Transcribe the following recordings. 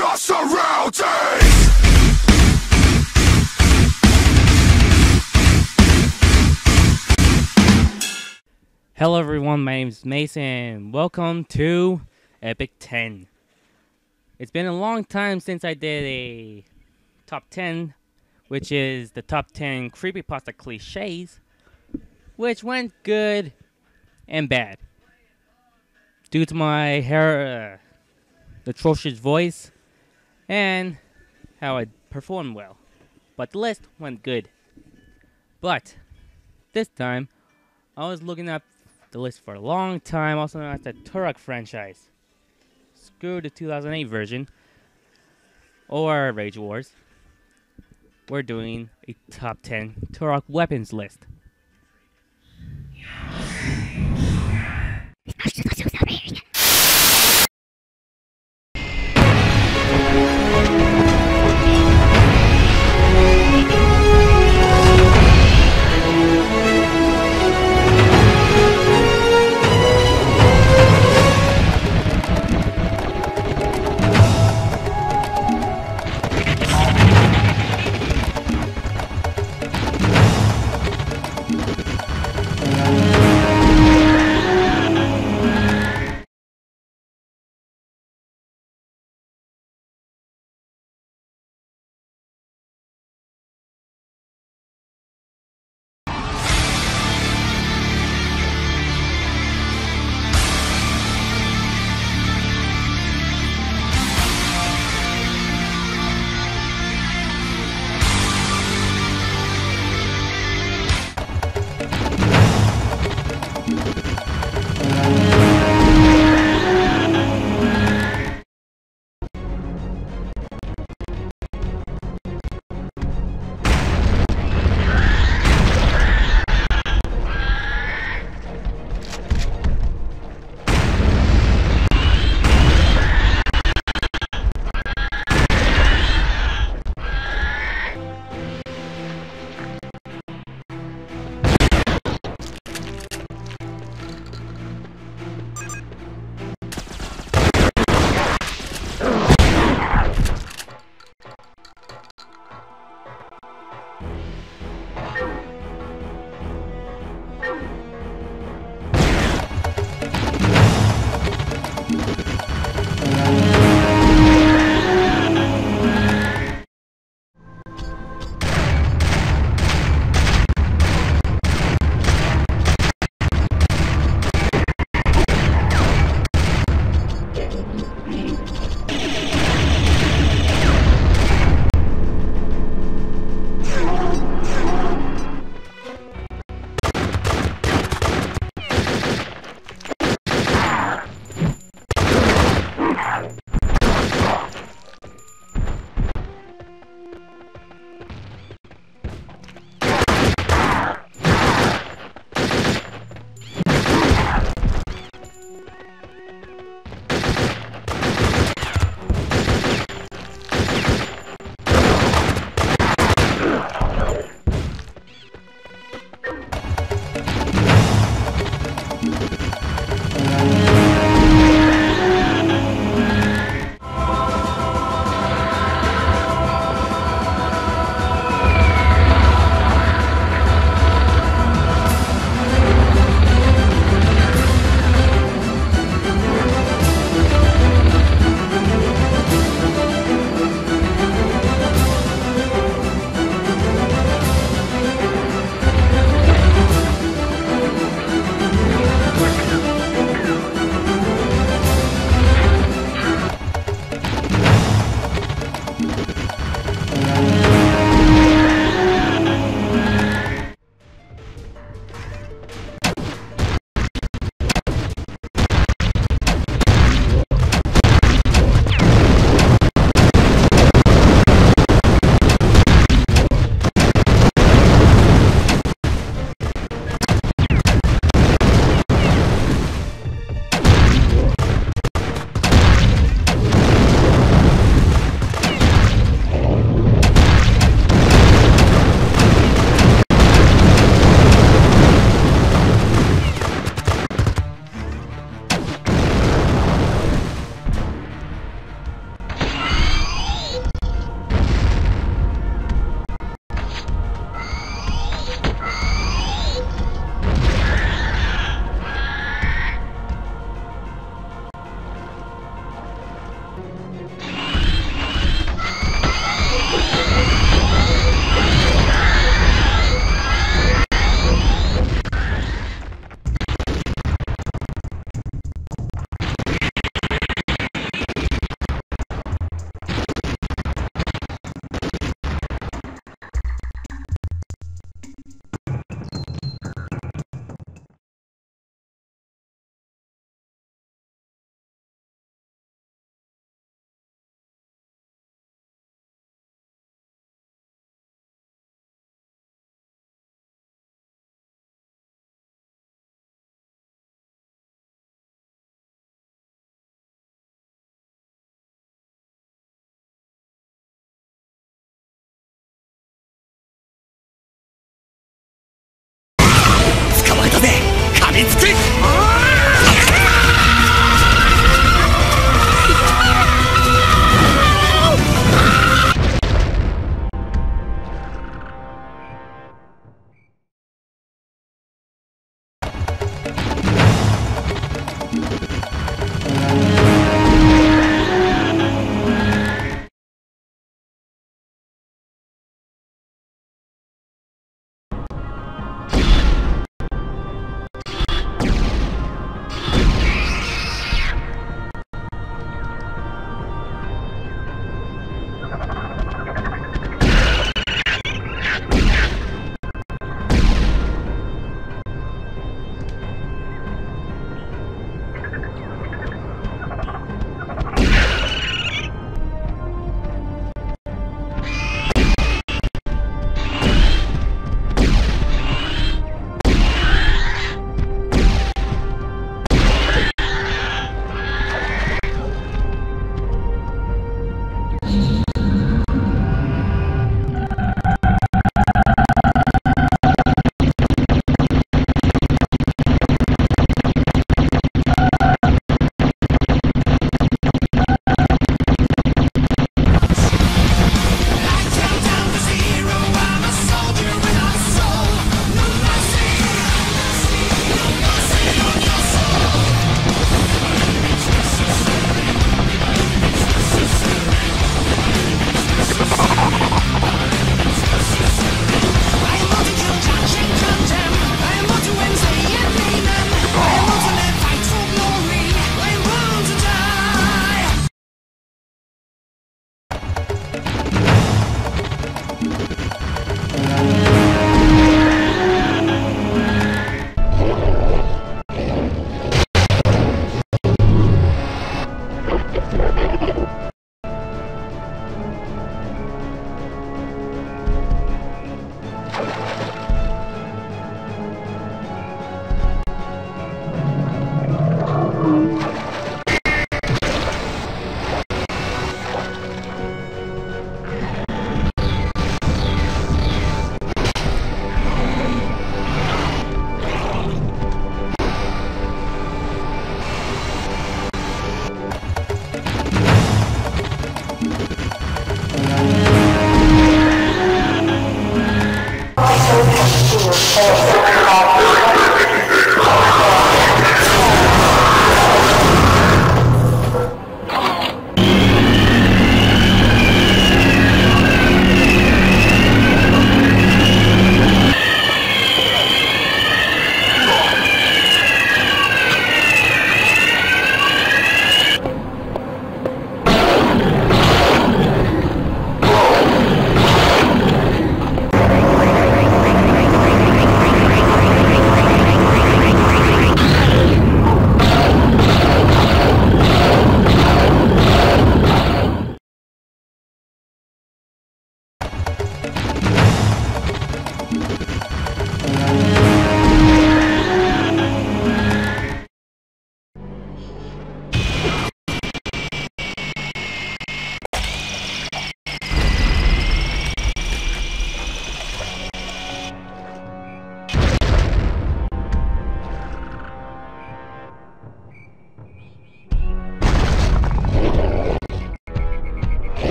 just a routine. Hello everyone, my name is Mason. Welcome to Epic Ten. It's been a long time since I did a top 10, which is the top 10 creepypasta cliches, which went good and bad. Due to my hair, atrocious voice, and how I performed well. But the list went good. But this time, I was looking up the list for a long time, also known as the Turok franchise. Screw the 2008 version, or Rage Wars. We're doing a top 10 Turok weapons list.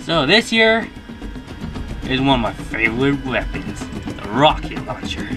So this here is one of my favorite weapons, the rocket launcher.